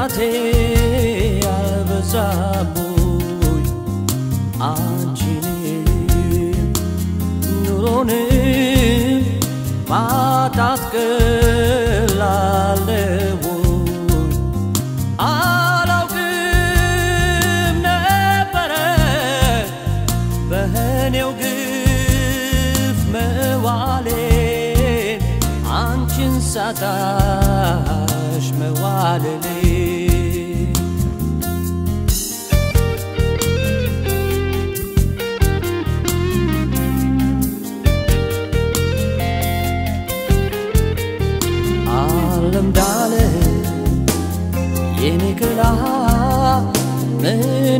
Radhe alvazaboy acile nurone pataskelalewo alaugim nebere beheneu gif mewale anchin satash mewale.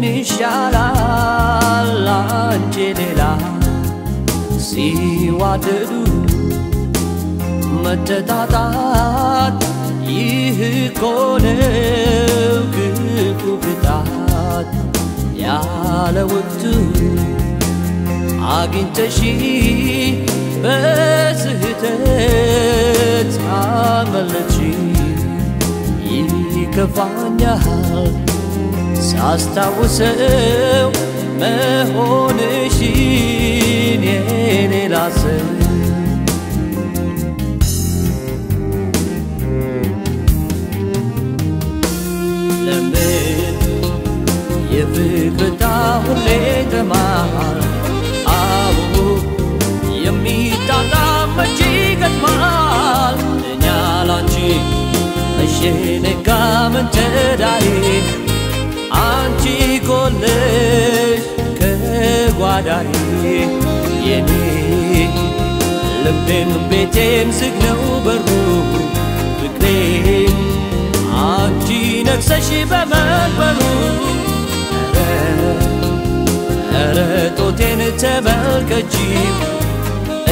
Inisha'Allah, Angelila, siwadadu, matadadat, yihkoneu kubidat, yalawtu, agintashi, bezhitet, amalchi, yikavanyal. Sastawuseu mehonishin yenilase. Lemed yevikrata huledamar awu yemitata majigatmal nyalanchi ashene kamtedai. Anchi golesh ke guadari yeni lebem betem signal baru begreem anchi nafsashi baman baru ereto ten tebal kajib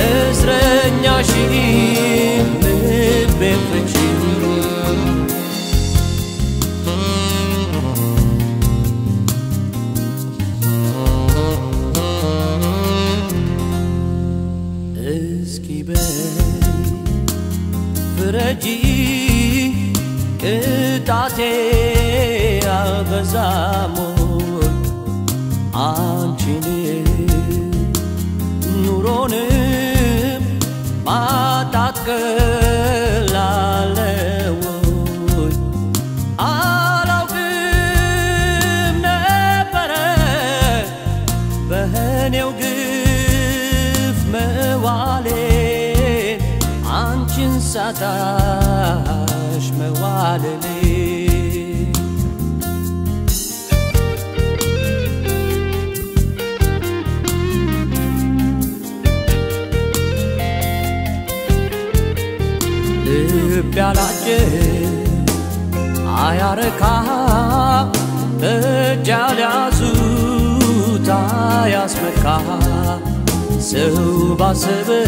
esrenyashim lebem fechim. Ji etate albazamoy anchine nurone matatkelalewoy alaugim nebere beheneu gif mewale anchin satash mewaleli. Libyalache ayarka ejalyazu tayasmeka zubasebe.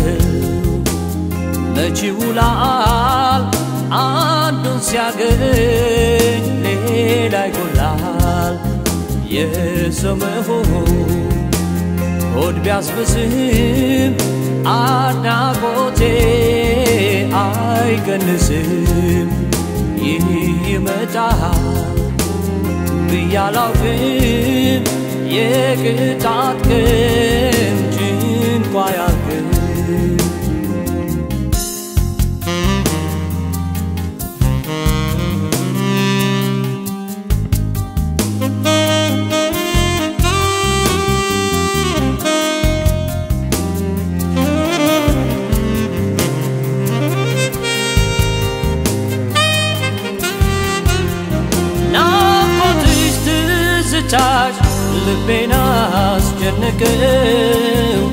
Chiulal annunciagen leda golal yesomeho odbias besim anagote aigenesim yimeta biyalavim yegetatken jin kwayaken. Benas jennekew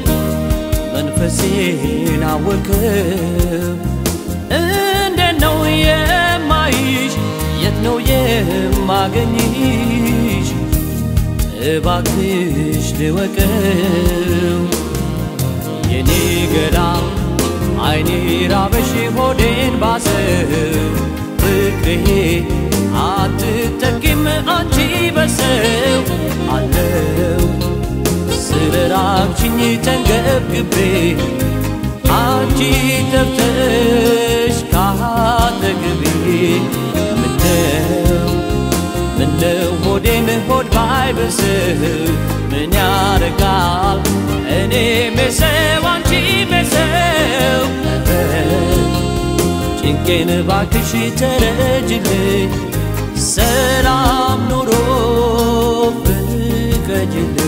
manfasin awakew and know ye maish yet know ye maganish ebakish dewakew yenigedam ainirabeshi hoden basew fikrehi አትተኪም አንቺ በሰው አለው ስለራቅሽኝ ተንገብግቤ አንቺ ተብተሽ ካጠገቤ ምነው አይብስህም ምን ያደርጋል እኔ መሰው አንቺ መሰው ጭንቄን ባክሽ ተረጅልኝ ሰላም ኑሮ ፍቀጅልኝ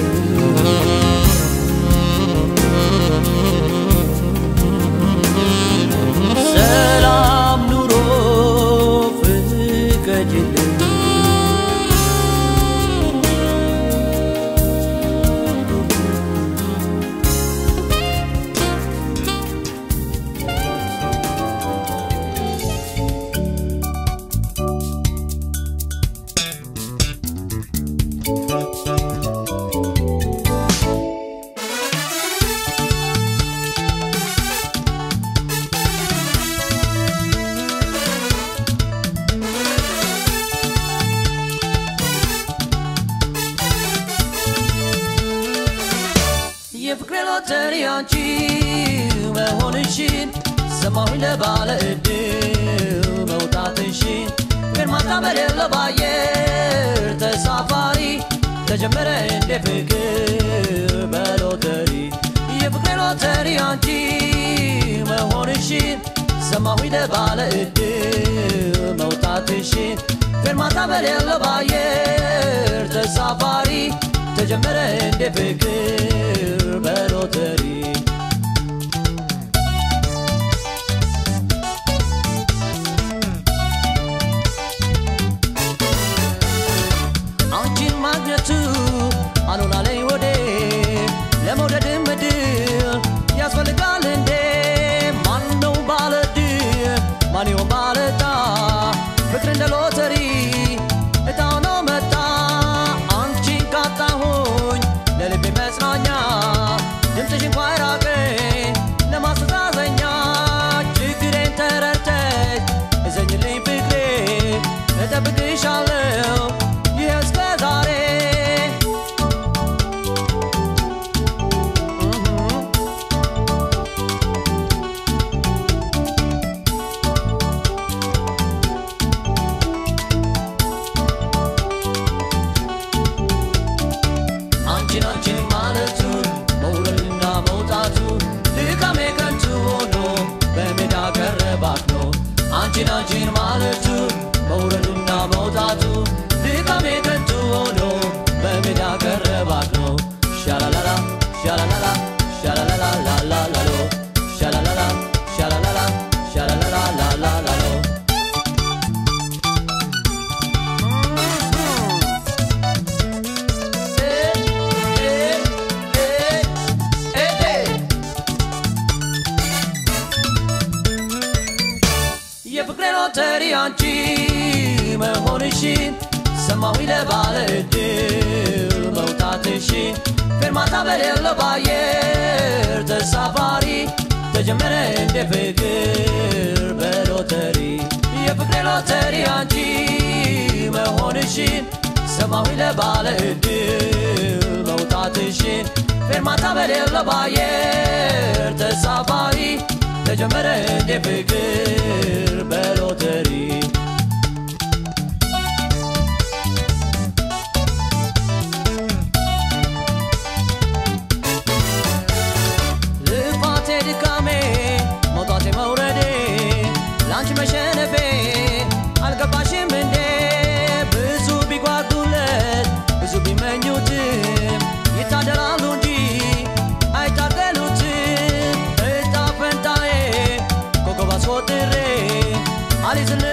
I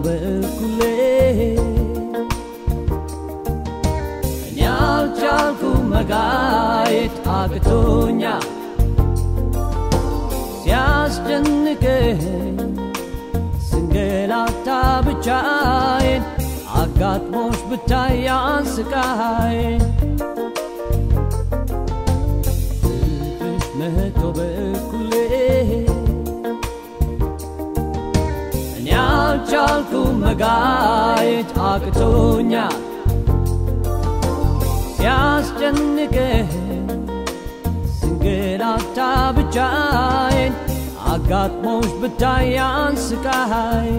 Kule Nyal Chalkum Magait Agatonya Sias Jenneke Singelata Bichain Agat Mosh Batayan Sakai Mehtobe Kule Alchalkum magait agatonya Sias jennike singerata bichain agat mosh batayan sakai.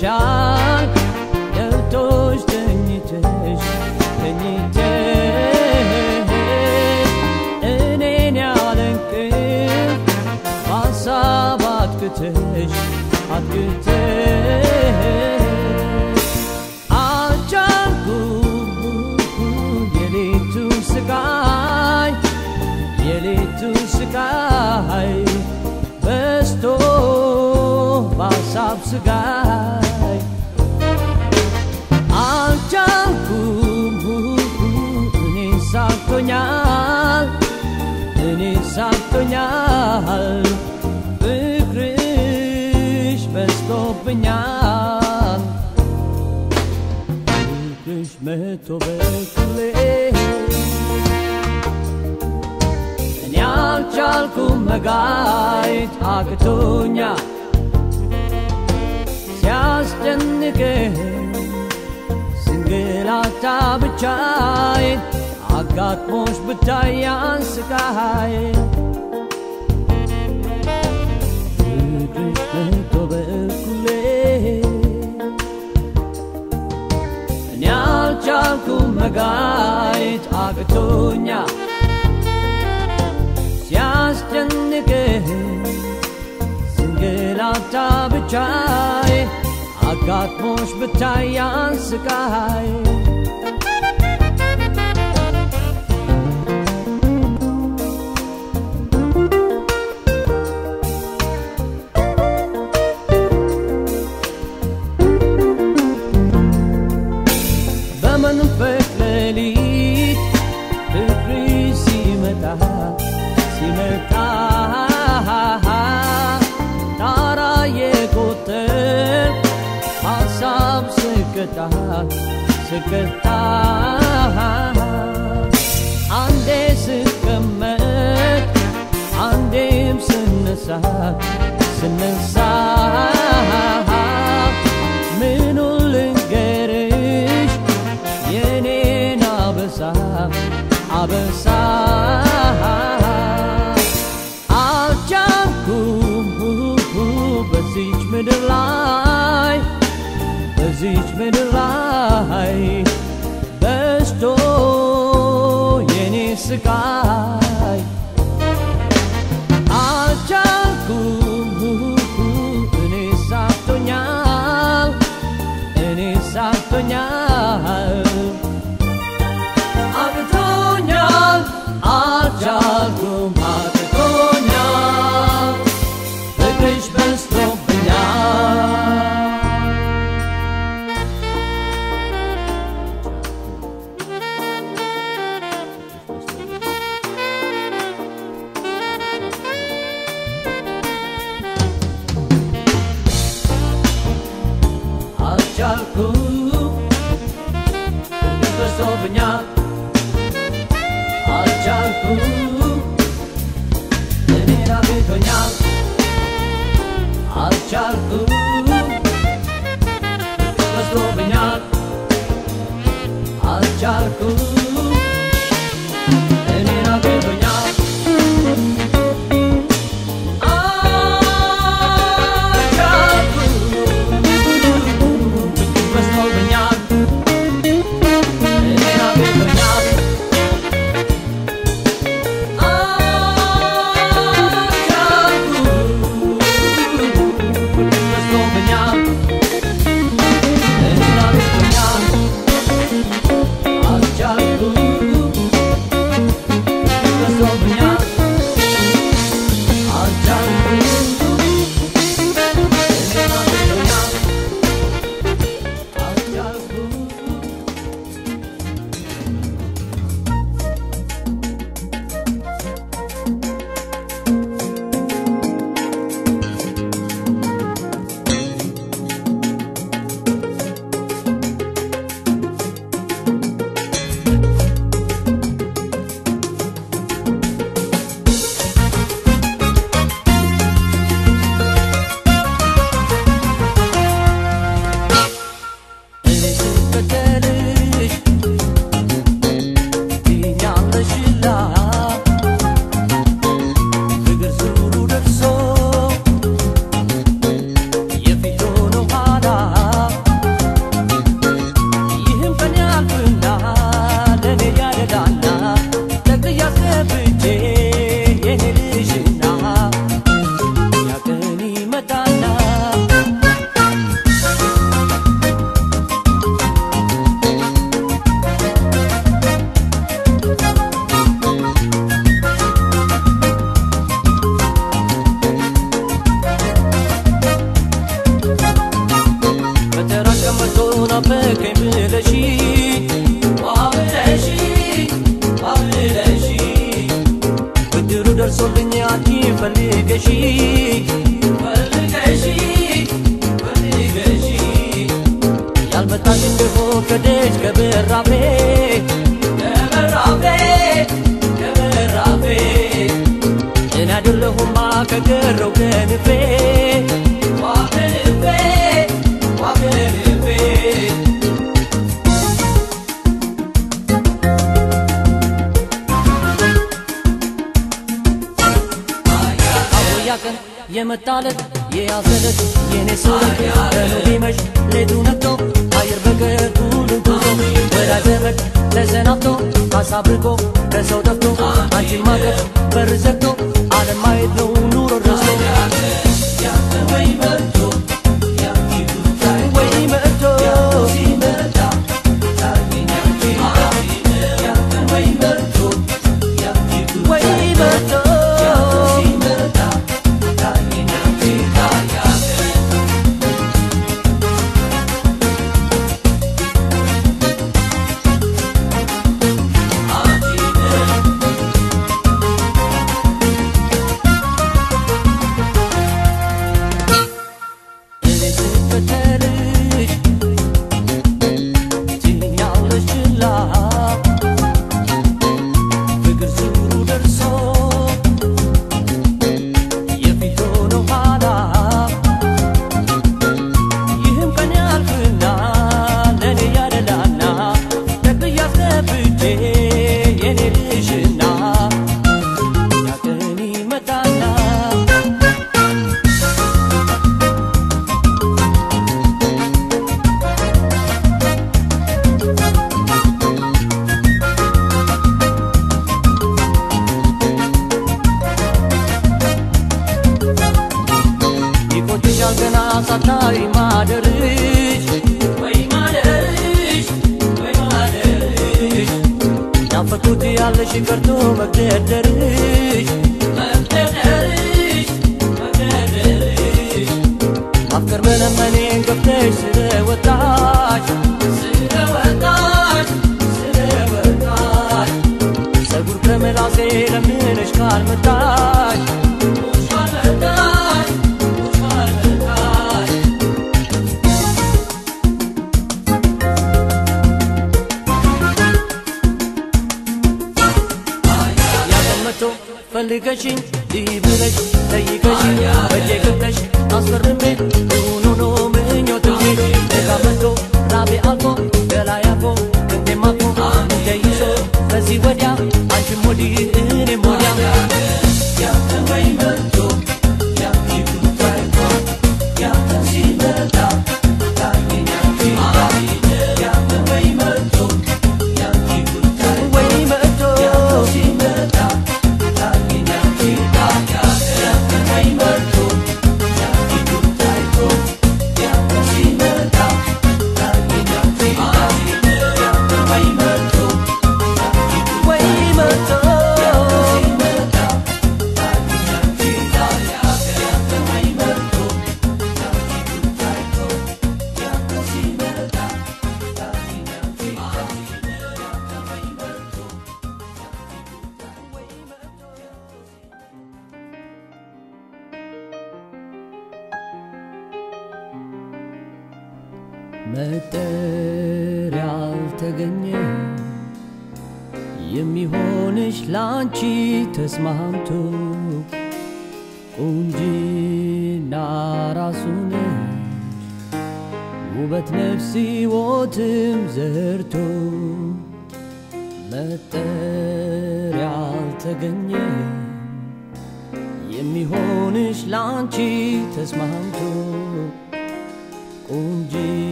Shine, the torch, the ini satunya hal fikrish besto penyan fikrish metobe kule nyal chalku magait agatonya sias jennike singelata bichain agat mosh batayan sakai tobe kule nyal chalkum magait agatonya sias jennike singelata bichai agat mosh batayan sakai. Seketar ande sekemet andem senesat menul gerish yene abesar Alchalkum besich medelai besich medelai besto yeni sky Alchalkum ini satunya agatonya Alchalkum agatonya wirklich besto benya. Alchalkum, besto penyan. Alchalkum, ini lagi penyan. बताना।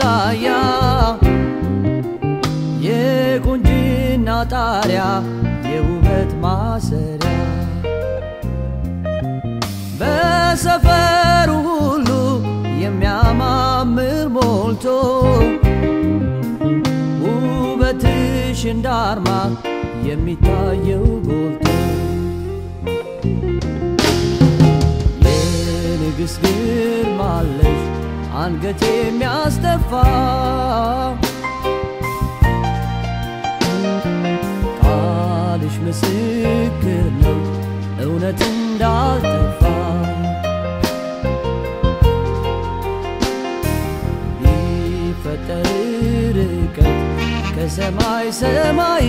saya ye kunjina taria ye ubet masera besafer hulu yemyamamir molto ubetishin darma yemitayew golto yenigzgir malesh አንገቴ የሚያስተፋ ቃልሽ ምስክር ነው እውነት እንዳልጠፋ ይፈጠር ርቀት ከሰማይ ሰማይ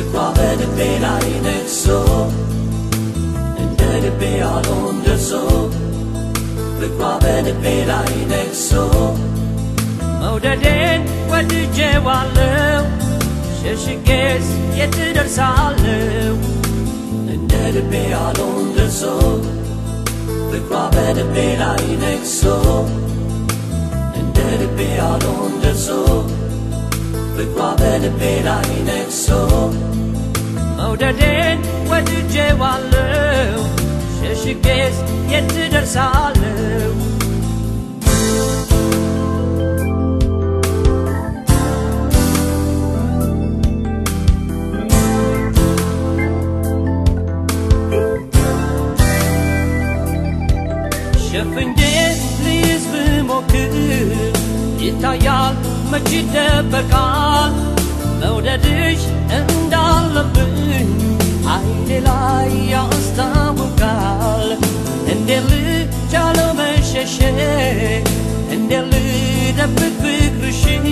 bekwamen belainen so and the be alone the so bekwamen belainen so modaden what je wallow sheshikes yet dersallow and the be alone the so bekwamen belainen so and the be alone the so bekwamen belainen so Modaden ወድጄዋለሁ ሸሽጌስ የት ደርሳለሁ ሸፍኜ ልይዝ ብሞክር ይታያል መች ይደበቃል መውደድሽ እንዳለብኝ ዓይኔ ላይ ያስታውቃል እንደ ልቻለው መሸሸግ እንደ ልደብቅ ፍቅርሽን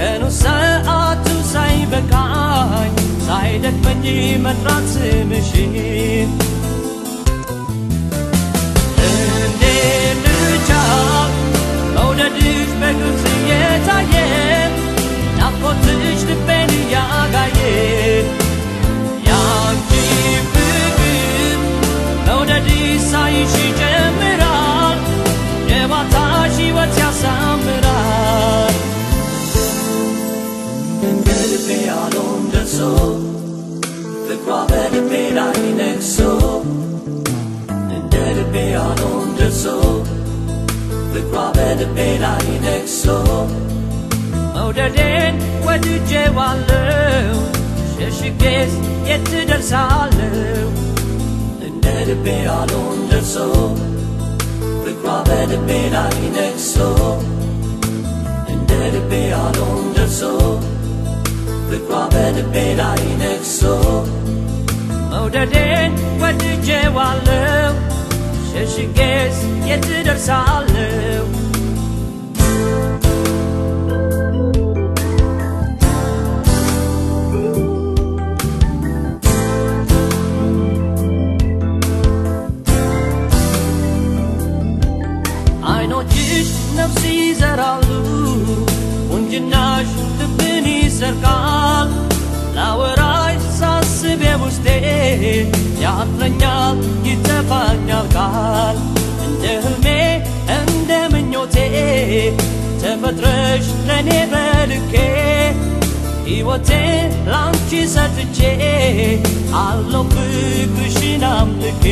ቀኑ ሰዓቱ ሳይበቃኝ ሳይደክመኝ መጥራት ስምሽን እንደ ልቻል መውደድሽ በግልጽ የታየን ናፍቆትሽ ልቤን ያጋየን ያንቺ ፍቅር መውደድሽ ሳይሽ ይጀምራል የማታሽ ሕይወት ያሳምራል እንደ ልቤ ያለውን ደርሶ ፍቅሯ በልቤ ላይ ነግሶ እንደ ልቤ ያለውን ደርሶ ፍቅሯ በልቤ ላይ ነግሶ መውደዴን ወድጄዋለሁ ሸሽጌስ የት ደርሳለሁ እንደ ልቤ ያለውን ደርሶ ፍቅሯ በልቤ ላይ ነግሶ እንደ ልቤ ያለውን ደርሶ ፍቅሯ በልቤ ላይ ነግሶ መውደዴን ወድጄዋለሁ ሸሽጌስ የት ደርሳለሁ ነፍስ ይዘራሉ ወንጅናሽ ልብን ይሰርቃል ላወራሽ ሳስብ ውስጤ ያፍረኛል ይተፋኛል ቃል እንደ ህልሜ እንደ ምኞቴ ተፈጥረሽ ለኔ በልኬ ሕይወቴ ላንቺ ሰጥቼ አለው ፍቅርሽን አምልኬ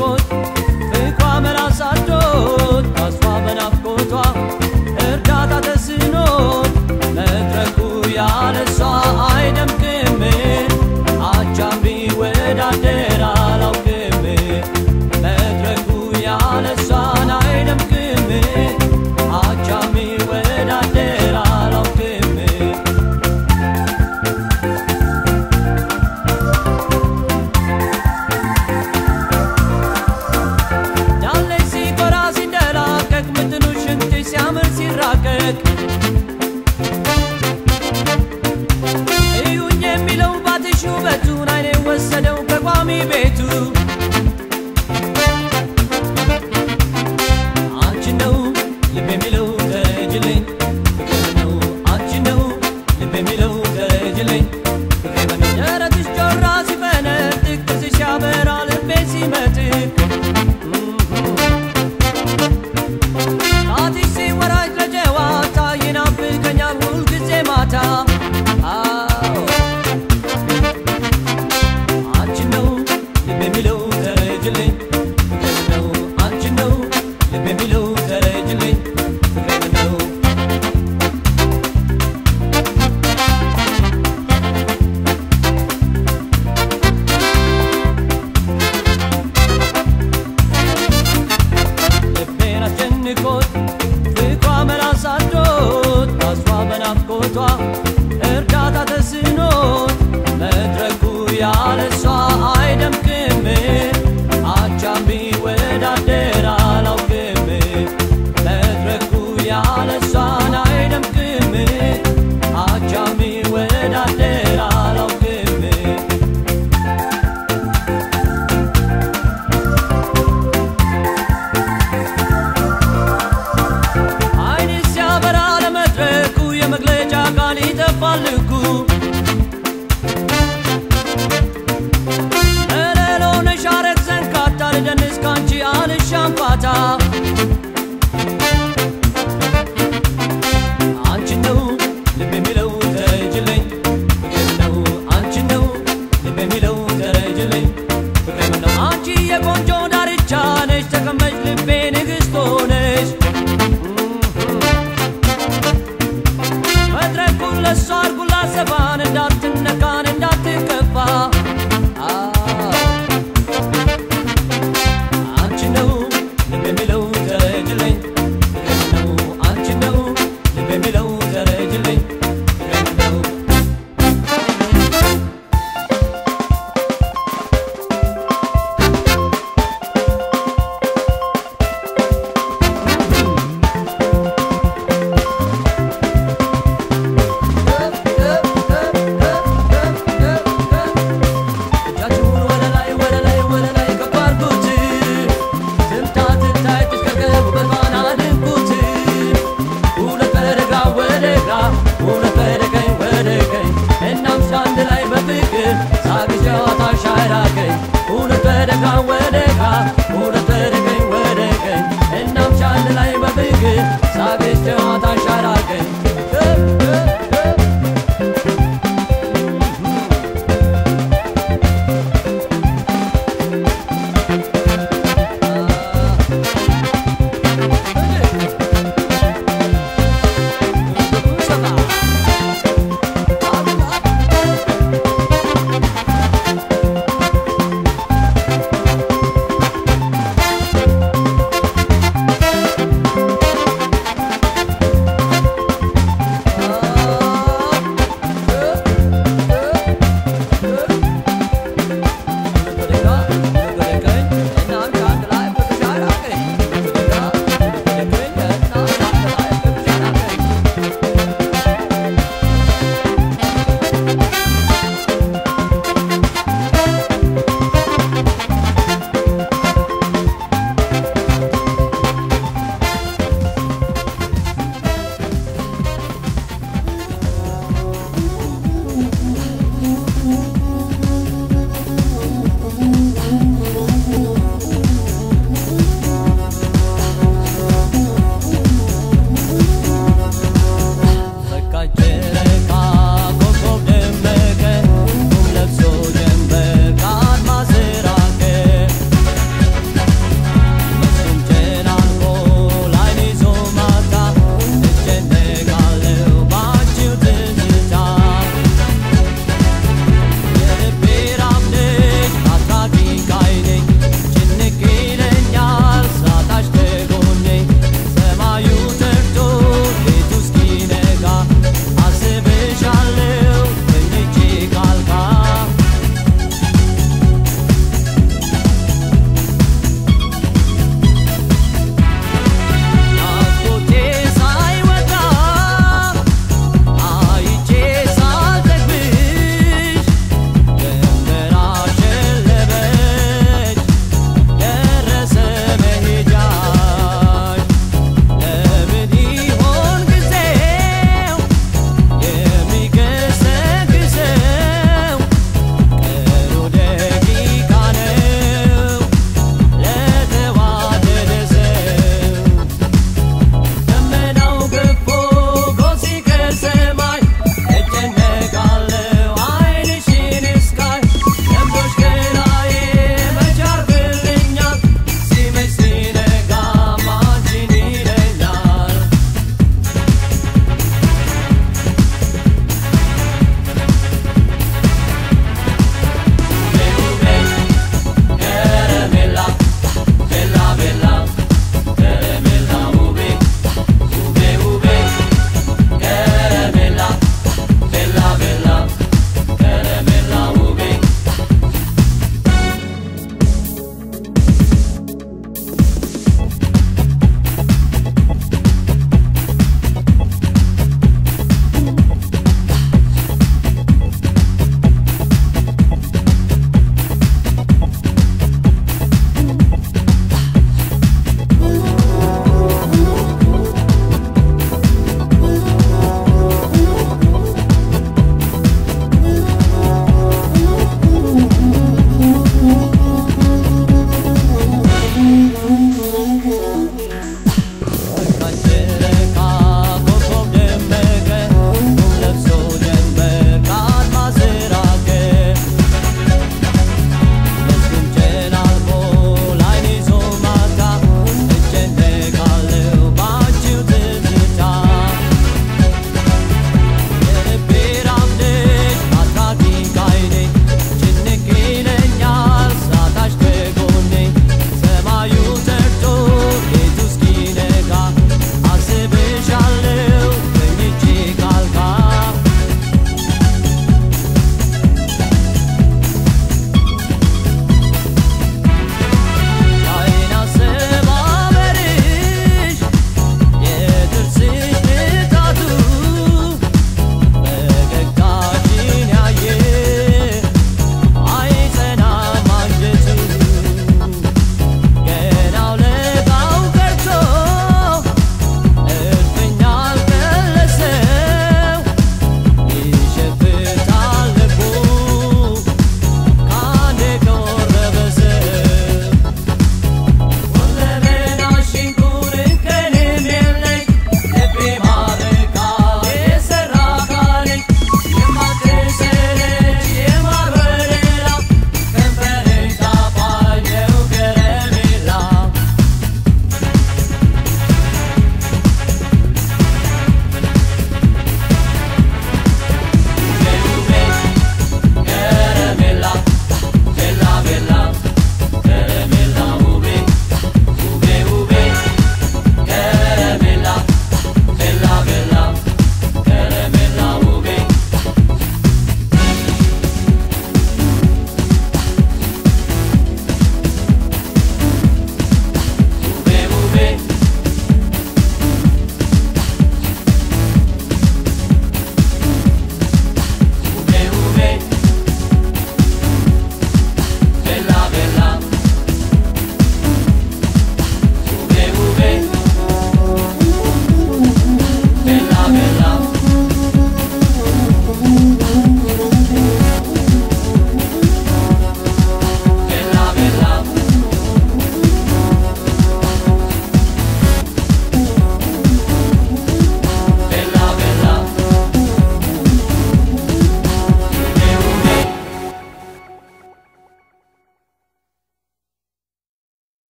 I'll be your angel, but I'm not your darling. I'll be your angel, but I'm not your darling.